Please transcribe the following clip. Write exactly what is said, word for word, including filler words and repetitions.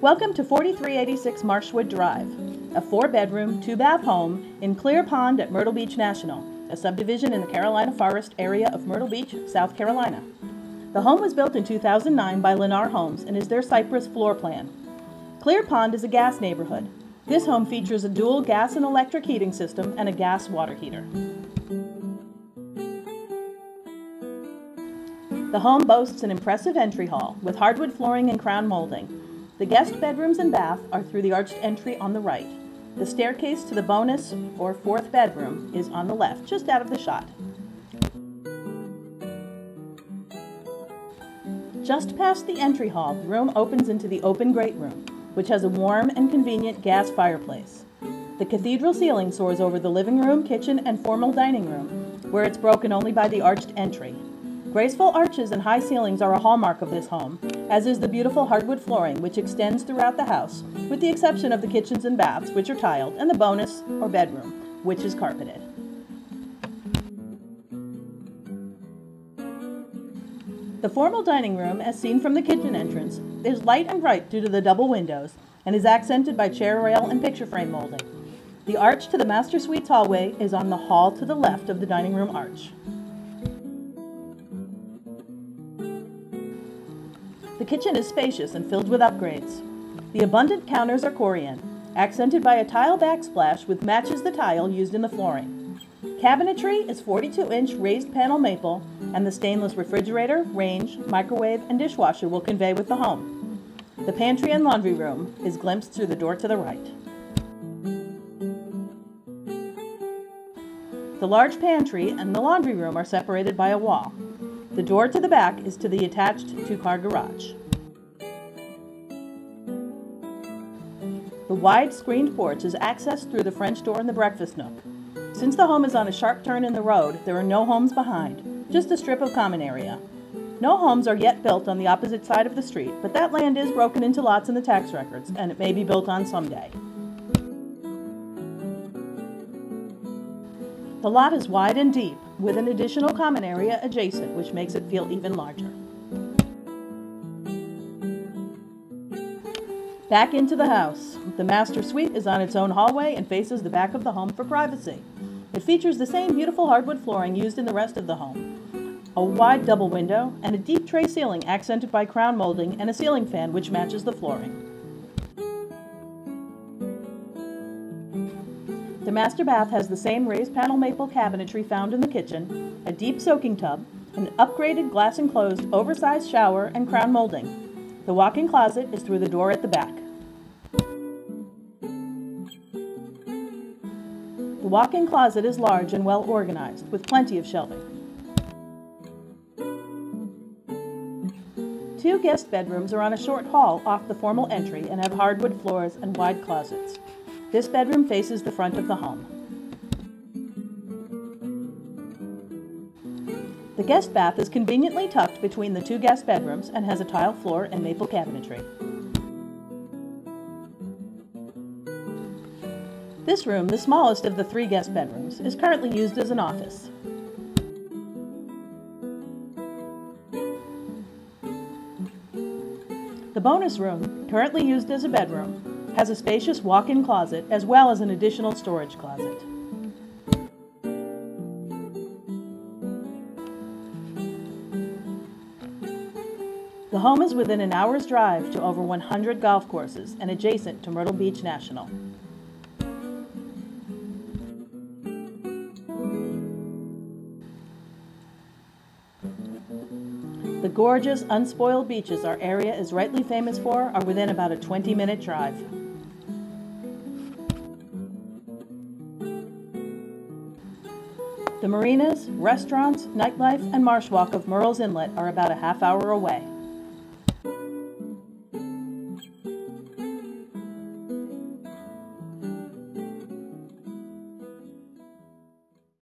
Welcome to forty-three eighty-six Marshwood Drive, a four-bedroom, two-bath home in Clear Pond at Myrtle Beach National, a subdivision in the Carolina Forest area of Myrtle Beach, South Carolina. The home was built in two thousand nine by Lennar Homes and is their Cypress floor plan. Clear Pond is a gas neighborhood. This home features a dual gas and electric heating system and a gas water heater. The home boasts an impressive entry hall with hardwood flooring and crown molding. The guest bedrooms and bath are through the arched entry on the right. The staircase to the bonus or fourth bedroom is on the left, just out of the shot. Just past the entry hall, the room opens into the open great room, which has a warm and convenient gas fireplace. The cathedral ceiling soars over the living room, kitchen, and formal dining room, where it's broken only by the arched entry. Graceful arches and high ceilings are a hallmark of this home, as is the beautiful hardwood flooring, which extends throughout the house, with the exception of the kitchens and baths, which are tiled, and the bonus, or bedroom, which is carpeted. The formal dining room, as seen from the kitchen entrance, is light and bright due to the double windows and is accented by chair rail and picture frame molding. The arch to the master suite's hallway is on the hall to the left of the dining room arch. The kitchen is spacious and filled with upgrades. The abundant counters are Corian, accented by a tile backsplash which matches the tile used in the flooring. Cabinetry is forty-two inch raised panel maple, and the stainless refrigerator, range, microwave, and dishwasher will convey with the home. The pantry and laundry room is glimpsed through the door to the right. The large pantry and the laundry room are separated by a wall. The door to the back is to the attached two-car garage. The wide screened porch is accessed through the French door in the breakfast nook. Since the home is on a sharp turn in the road, there are no homes behind, just a strip of common area. No homes are yet built on the opposite side of the street, but that land is broken into lots in the tax records, and it may be built on someday. The lot is wide and deep, with an additional common area adjacent, which makes it feel even larger. Back into the house. The master suite is on its own hallway and faces the back of the home for privacy. It features the same beautiful hardwood flooring used in the rest of the home, a wide double window, and a deep tray ceiling accented by crown molding and a ceiling fan which matches the flooring. The master bath has the same raised panel maple cabinetry found in the kitchen, a deep soaking tub, an upgraded glass-enclosed oversized shower, and crown molding. The walk-in closet is through the door at the back. The walk-in closet is large and well organized, with plenty of shelving. Two guest bedrooms are on a short hall off the formal entry and have hardwood floors and wide closets. This bedroom faces the front of the home. The guest bath is conveniently tucked between the two guest bedrooms and has a tile floor and maple cabinetry. This room, the smallest of the three guest bedrooms, is currently used as an office. The bonus room, currently used as a bedroom, has a spacious walk-in closet as well as an additional storage closet. The home is within an hour's drive to over one hundred golf courses and adjacent to Myrtle Beach National. The gorgeous, unspoiled beaches our area is rightly famous for are within about a twenty-minute drive. The marinas, restaurants, nightlife, and marsh walk of Murrell's Inlet are about a half hour away.